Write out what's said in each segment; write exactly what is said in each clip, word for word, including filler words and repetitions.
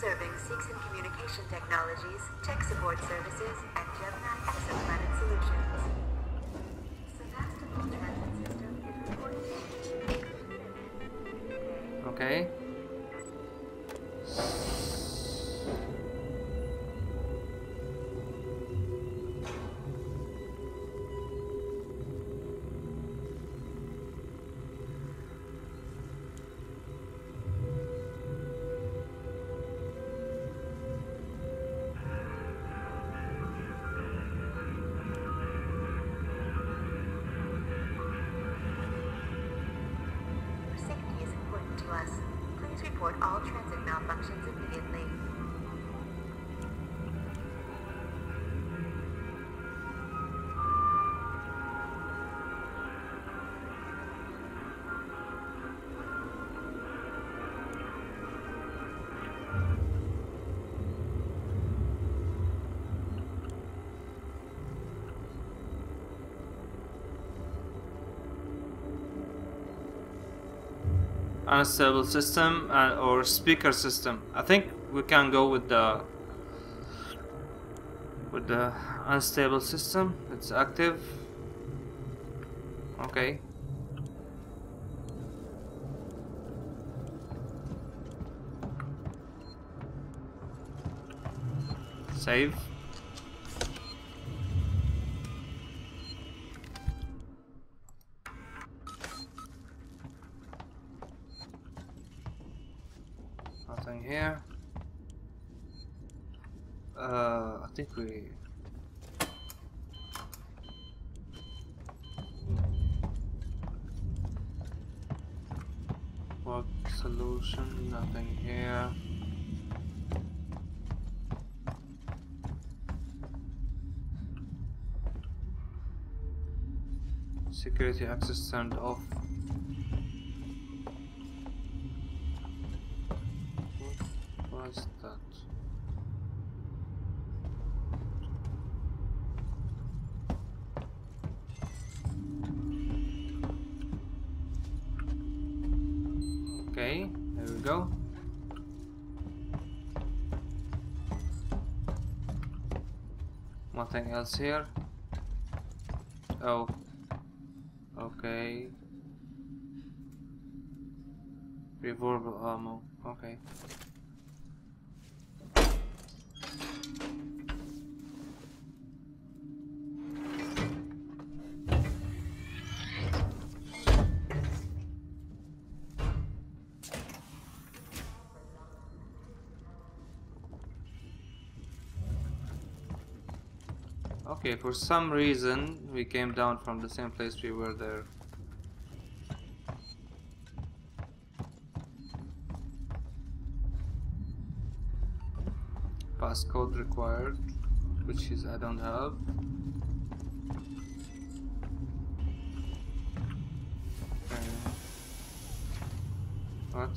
serving Seeks in Communication Technologies, Tech Support Services, and Gemini Exoplanet Solutions. Sevastopol Transit System is reporting. Okay. All transit malfunctions immediately. Unstable system uh, or speaker system. I think we can go with the with the unstable system. It's active. Okay. Save. Here, uh, I think we work solution, nothing here. Security access turned off. That okay, there we go. Nothing else here. Oh, okay, revolver ammo. Okay. Okay, for some reason we came down from the same place we were there. Passcode required, which is I don't have. Okay. What?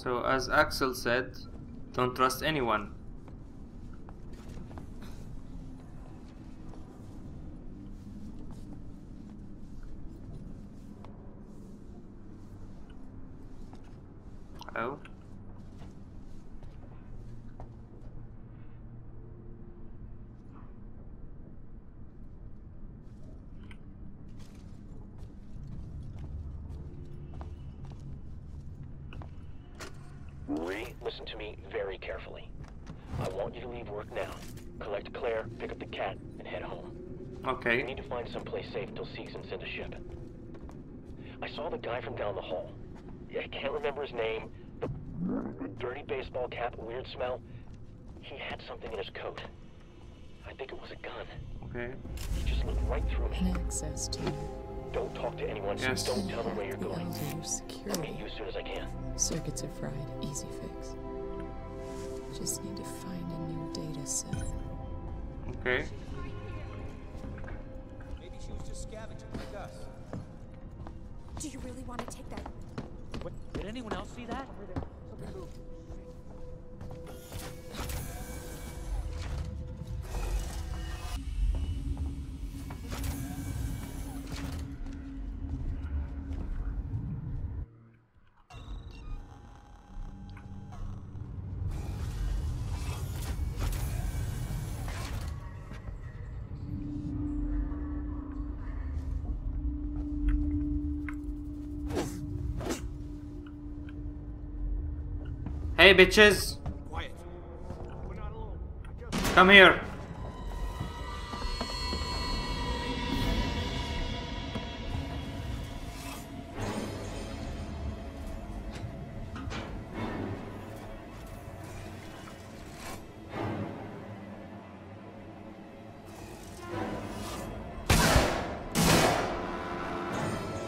So as Axel said, don't trust anyone. Oh. Listen to me very carefully. I want you to leave work now. Collect Claire, pick up the cat, and head home. Okay. We need to find someplace safe till Season sends a ship. I saw the guy from down the hall. I can't remember his name. The dirty baseball cap, weird smell. He had something in his coat. I think it was a gun. Okay. He just looked right through me. Access to. Don't talk to anyone, yes. So don't tell them where you're going. I'll meet you as soon as I can. Circuits are fried. Easy fix. Just need to find a new data set. Okay. Maybe she was just scavenging like us. Do you want to take that. What? Did anyone else see that? Hey bitches, quiet. We're not alone. Just... come here.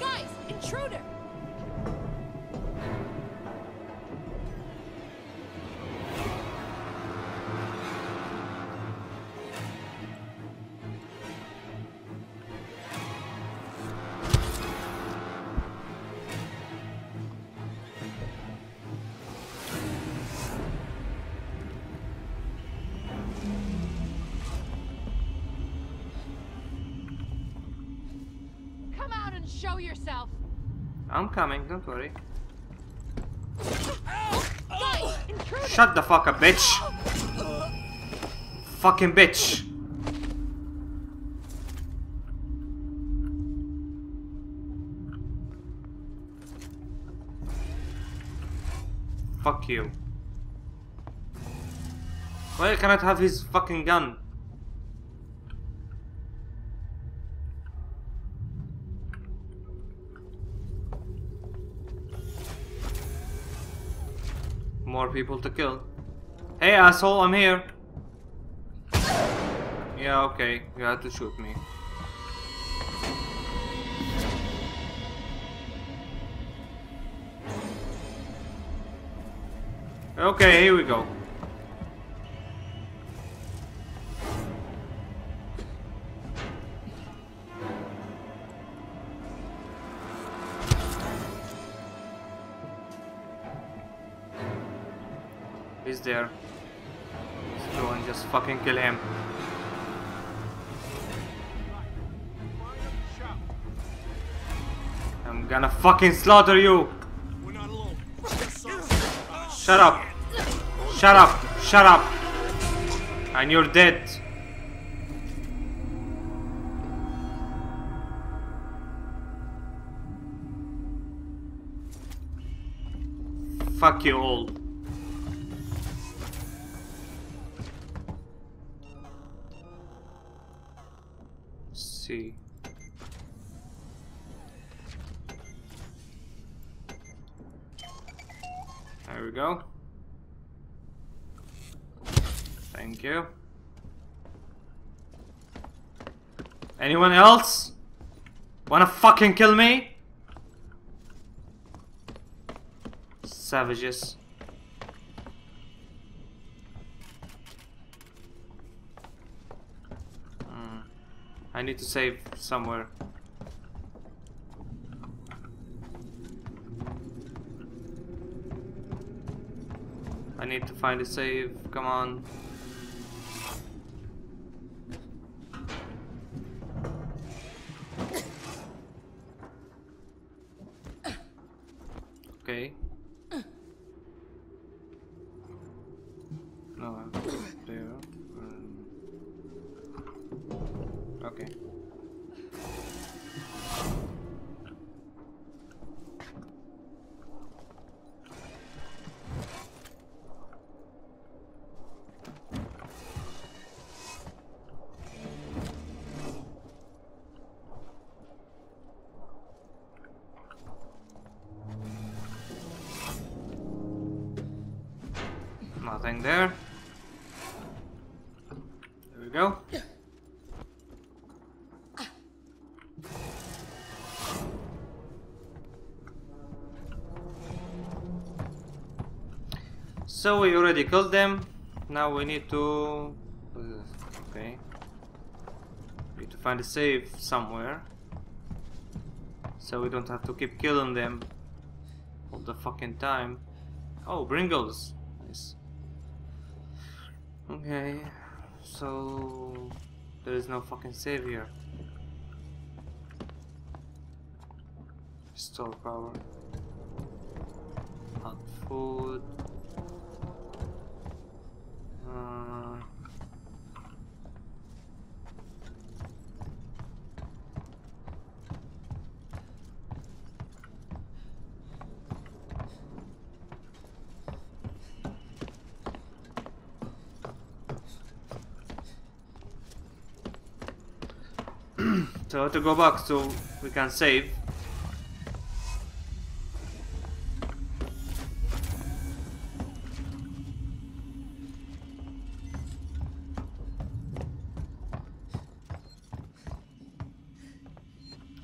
Guys, intruder. Show yourself. I'm coming, don't worry. Shut the fuck up, bitch. Fucking bitch. Fuck you. Why can I have his fucking gun? More people to kill. Hey asshole, I'm here. Yeah, okay, you had to shoot me. Okay, here we go. He's there. Let's go and just fucking kill him. I'm gonna fucking slaughter you. We're not alone. Shut up. Shut up. Shut up. And you're dead. Fuck you all. There we go. Thank you. Anyone else wanna fucking kill me? Savages. I need to save somewhere. I need to find a save. Come on. Okay. No, I'm there. Okay. Nothing there. There we go. So we already killed them. Now we need to... okay. Need to find a safe somewhere. so we don't have to keep killing them all the fucking time. Oh, Pringles! Nice. Okay, so there is no fucking save here. Store power. Hot food. Uh, so to go back so we can save.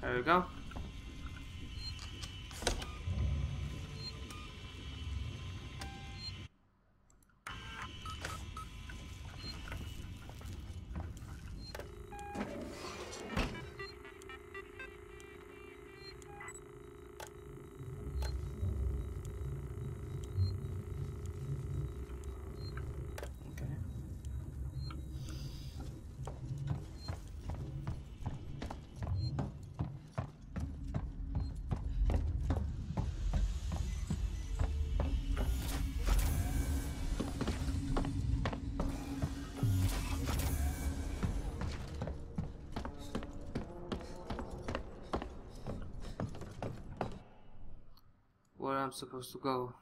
There we go. Where I'm supposed to go?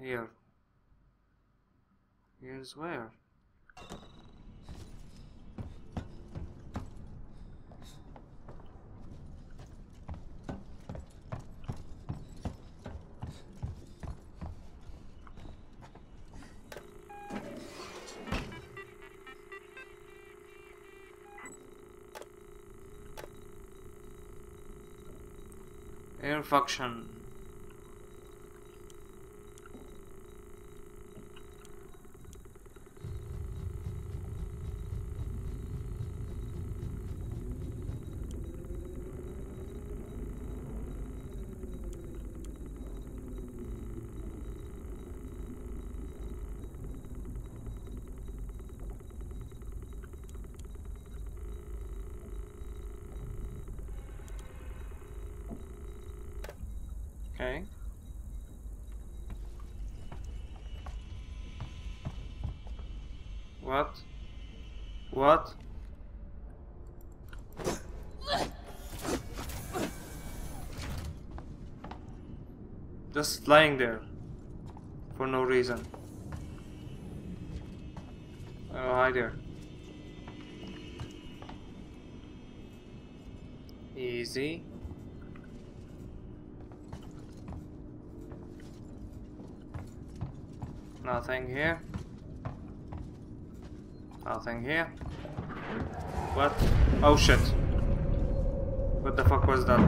Here. Here's where. Air function. Okay. What? What? Just lying there for no reason. Oh, hi there. Easy. Nothing here. Nothing here. What? Oh shit. What the fuck was that?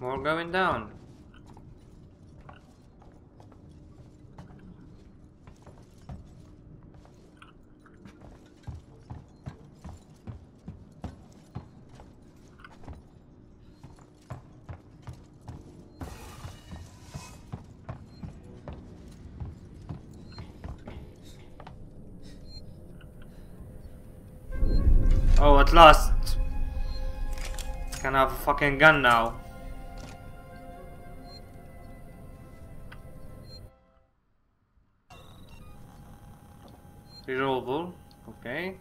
More going down. Oh, at last. Can have a fucking gun now. Resolvable, okay.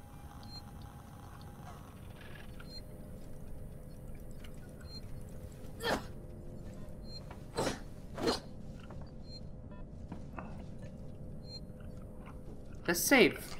Let's save.